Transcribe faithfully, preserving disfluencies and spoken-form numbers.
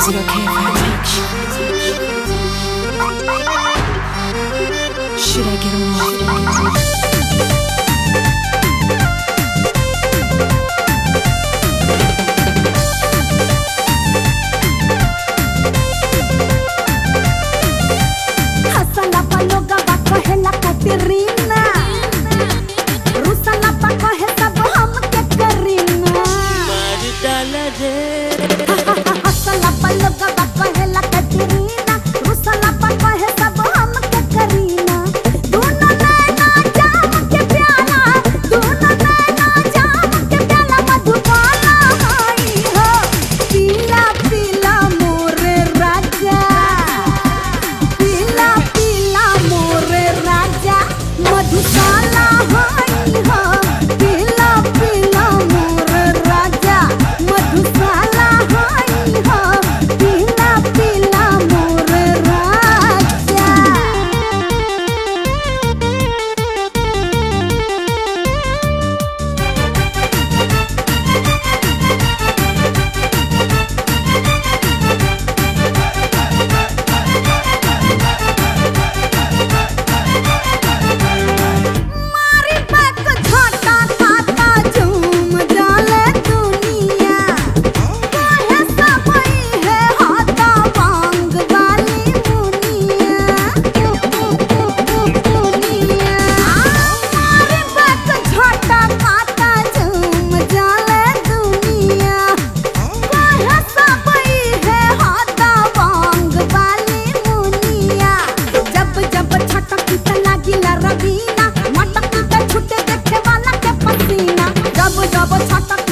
Is it okay if I reach? Should I get along? Hasan la paloga baka hai la Katerina. Rusa la baka hai sab hum ke Karina. Maar dala de. La paloga baka hai la Katerina, rusa la baka hai sab hum ke Karina. Dono naina jam ke pyala, dono naina jam ke pyala madhubala. Hai ho, pila pila more raja, pila pila more raja madhubala. Hai ho, pila pila more raja madhubala. Hai ho. Double, double, tap, tap.